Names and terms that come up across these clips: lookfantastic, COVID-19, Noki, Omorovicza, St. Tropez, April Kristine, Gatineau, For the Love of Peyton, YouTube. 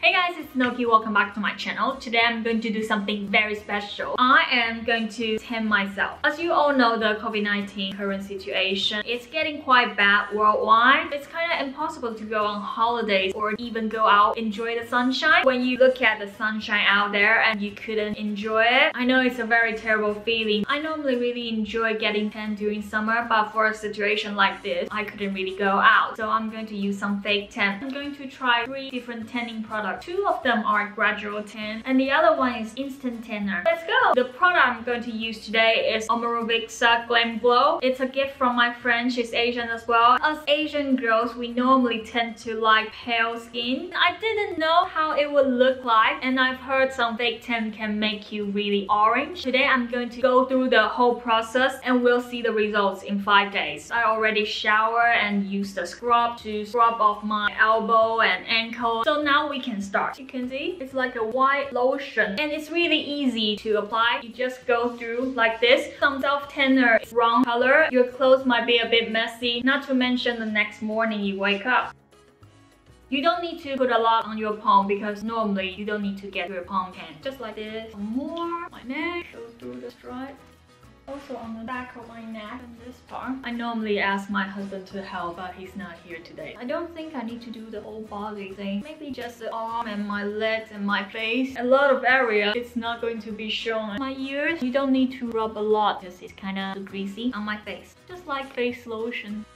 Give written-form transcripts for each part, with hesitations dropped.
Hey guys, it's Noki. Welcome back to my channel. Today I'm going to do something very special. I am going to test myself. As you all know, the COVID-19 current situation is getting quite bad worldwide. It's kind of impossible to go on holidays or even go out enjoy the sunshine. When you look at the sunshine out there and you couldn't enjoy it, I know it's a very terrible feeling. I normally really enjoy getting tan during summer, but for a situation like this, I couldn't really go out. So I'm going to use some fake tan. I'm going to try 3 different tanning products. Two of them are gradual tan and the other one is instant tanner. Let's go! The product I'm going to use today is Omorovicza Glam Glow. It's a gift from my friend. She's Asian as well. As Asian girls, we normally tend to like pale skin. I didn't know how it would look like, and I've heard some fake tan can make you really orange. Today I'm going to go through the whole process and we'll see the results in 5 days. I already showered and used the scrub to scrub off my elbow and ankle. So now we can start. You can see it's like a white lotion and it's really easy to apply. You just go through like this. Some self-tanner is wrong color. Your clothes might be a bit messy, not to mention the next morning you wake up. You don't need to put a lot on your palm because normally you don't need to get your palm tan. Just like this. One more. My neck. Go through the stripe. Also on the back of my neck and this part. I normally ask my husband to help, but he's not here today. I don't think I need to do the whole body thing. Maybe just the arm and my legs and my face. A lot of area. It's not going to be shown. My ears, you don't need to rub a lot because it's kind of greasy on my face. Just like face lotion.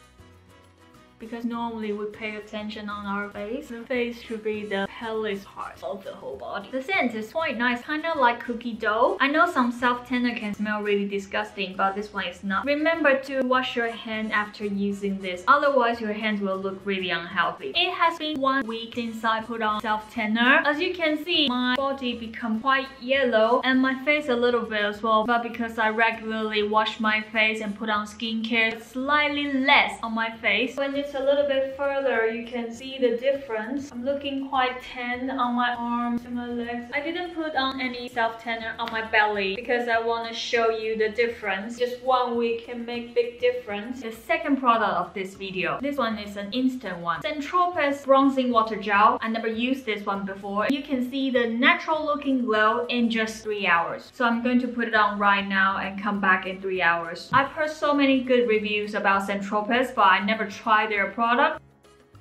Because normally we pay attention on our face. The face should be the palest part of the whole body. The scent is quite nice, kind of like cookie dough. I know some self-tanner can smell really disgusting, but this one is not. Remember to wash your hand after using this, otherwise your hands will look really unhealthy. It has been 1 week since I put on self-tanner. As you can see, my body become quite yellow and my face a little bit as well, but because I regularly wash my face and put on skincare, it's slightly less on my face. When it's a little bit further, you can see the difference. I'm looking quite tan on my arms and my legs. I didn't put on any self-tanner on my belly because I want to show you the difference. Just 1 week can make big difference. The second product of this video, this one is an instant one. St. Tropez Bronzing Water Gel. I never used this one before. You can see the natural looking glow in just 3 hours. So I'm going to put it on right now and come back in 3 hours. I've heard so many good reviews about St. Tropez, but I never tried their product.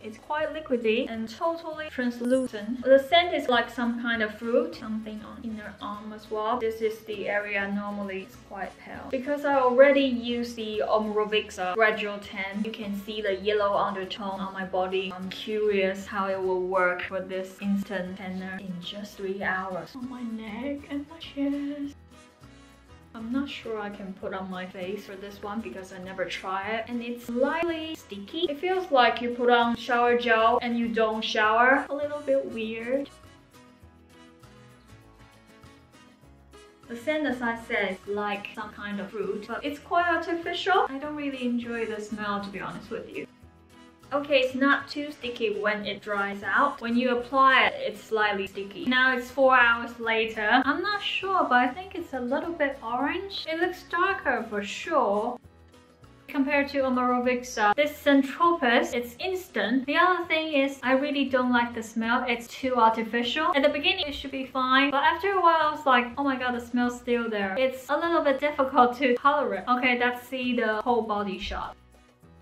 It's quite liquidy and totally translucent. The scent is like some kind of fruit, something on inner arm as well. This is the area normally it's quite pale. Because I already used the Omorovicza gradual tan, you can see the yellow undertone on my body. I'm curious how it will work for this instant tanner in just 3 hours. On my neck and my chest. I'm not sure I can put on my face for this one because I never try it, and it's slightly sticky. It feels like you put on shower gel and you don't shower. A little bit weird. The scent, as I said, is like some kind of fruit, but it's quite artificial. I don't really enjoy the smell, to be honest with you. Okay, it's not too sticky when it dries out. When you apply it, it's slightly sticky. Now it's 4 hours later. I'm not sure, but I think it's a little bit orange. It looks darker for sure. Compared to Omorovicza, this St. Tropez, it's instant. The other thing is I really don't like the smell. It's too artificial. At the beginning it should be fine, but after a while I was like, oh my god, the smell's still there. It's a little bit difficult to tolerate. Okay, let's see the whole body shot.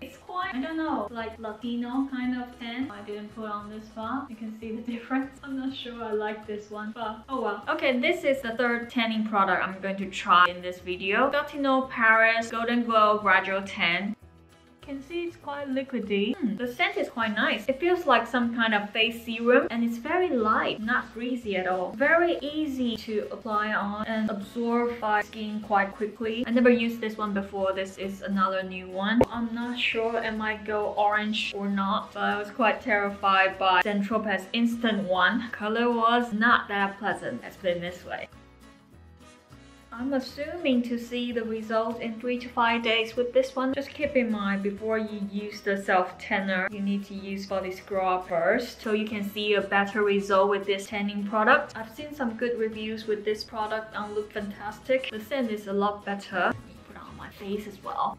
It's quite, I don't know, like Latino kind of tan. I didn't put on this far. You can see the difference. I'm not sure I like this one, but oh well. Okay, this is the third tanning product I'm going to try in this video. Gatineau Paris Golden Glow Gradual Tan. You can see it's quite liquidy. The scent is quite nice. It feels like some kind of face serum and it's very light, not greasy at all. Very easy to apply on and absorb by skin quite quickly. I never used this one before. This is another new one. I'm not sure it might go orange or not, but I was quite terrified by St. Tropez instant one. Color was not that pleasant, let's put it this way. I'm assuming to see the result in 3 to 5 days with this one. Just keep in mind, before you use the self-tanner, you need to use body scrub first, so you can see a better result with this tanning product. I've seen some good reviews with this product on Look Fantastic. The scent is a lot better. Let me put it on my face as well.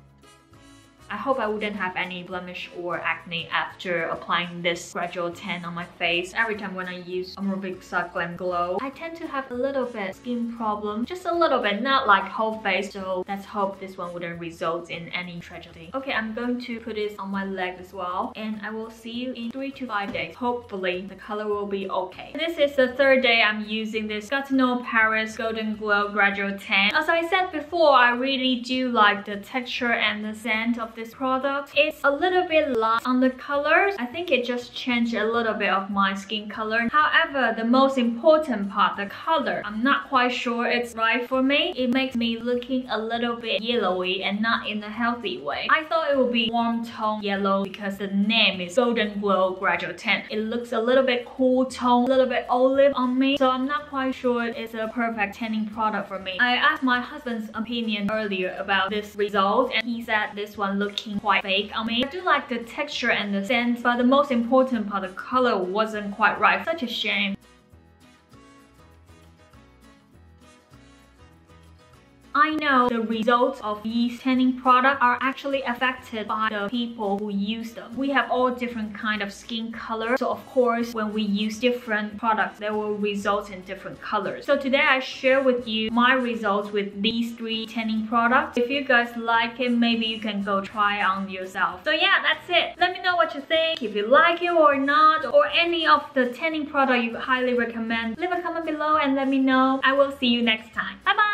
I hope I wouldn't have any blemish or acne after applying this gradual tan on my face. Every time when I use Omorovicza Glam Glow, I tend to have a little bit skin problem, just a little bit, not like whole face. So let's hope this one wouldn't result in any tragedy. Okay, I'm going to put this on my leg as well, and I will see you in 3 to 5 days. Hopefully the color will be okay. This is the third day I'm using this Gatineau Paris Golden Glow Gradual Tan. As I said before, I really do like the texture and the scent of this product. It's a little bit light on the colors. I think it just changed a little bit of my skin color. However, the most important part, the color, I'm not quite sure it's right for me. It makes me looking a little bit yellowy and not in a healthy way. I thought it would be warm tone yellow because the name is Golden Glow Gradual Tan. It looks a little bit cool tone, a little bit olive on me. So I'm not quite sure it's a perfect tanning product for me. I asked my husband's opinion earlier about this result, and he said this one looking quite fake on me. I do like the texture and the scent, but the most important part, the color, wasn't quite right. Such a shame. I know the results of these tanning products are actually affected by the people who use them. We have all different kind of skin color, so of course when we use different products, they will result in different colors. So today I share with you my results with these 3 tanning products. If you guys like it, maybe you can go try it on yourself. So yeah, that's it. Let me know what you think, if you like it or not, or any of the tanning product you highly recommend. Leave a comment below and let me know. I will see you next time. Bye bye!